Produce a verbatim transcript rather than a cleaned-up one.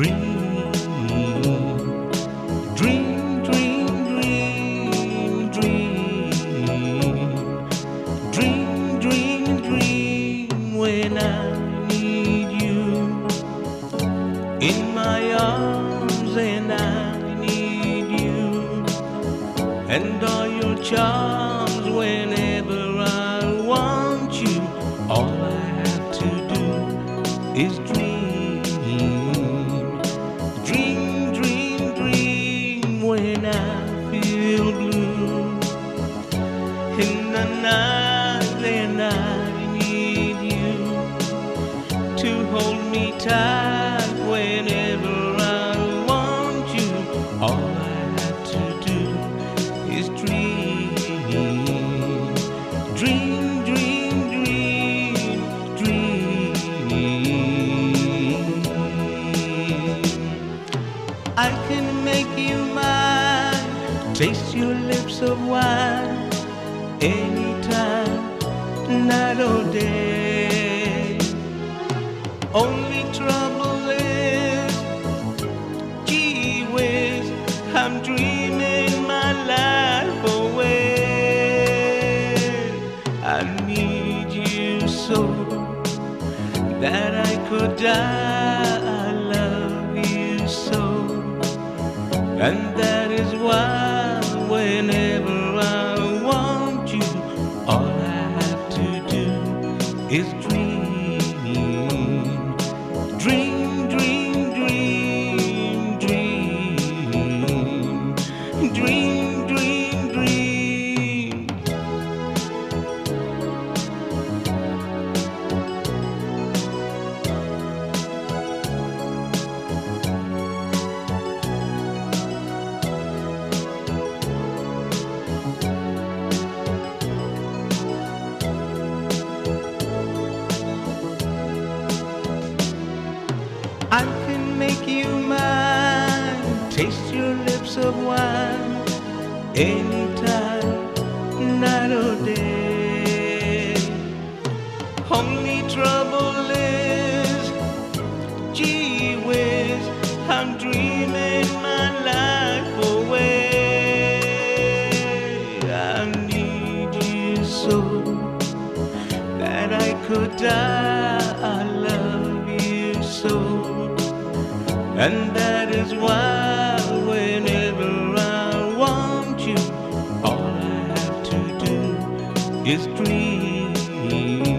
Dream, dream, dream, dream, dream, dream, dream, dream. When I need you in my arms, and I need you, and all your charms whenever I want you. All I have to do is dream. When I feel blue in the night, and I need you to hold me tight whenever I want you. All I have to do is dream, dream, dream, dream, dream. I can make you mine. Taste your lips of wine anytime, night or day. Only trouble is, gee whiz, I'm dreaming my life away. I need you so that I could die. I love you so, and that is why. Whenever I want you, all I have to do is dream, dream, dream, dream, dream, dream, dream, dream. I can make you mine, taste your lips of wine, anytime, night or day. Only trouble is, gee whiz, I'm dreaming my life away. I need you so that I could die. I love you so, and that is why whenever I want you, all I have to do is dream.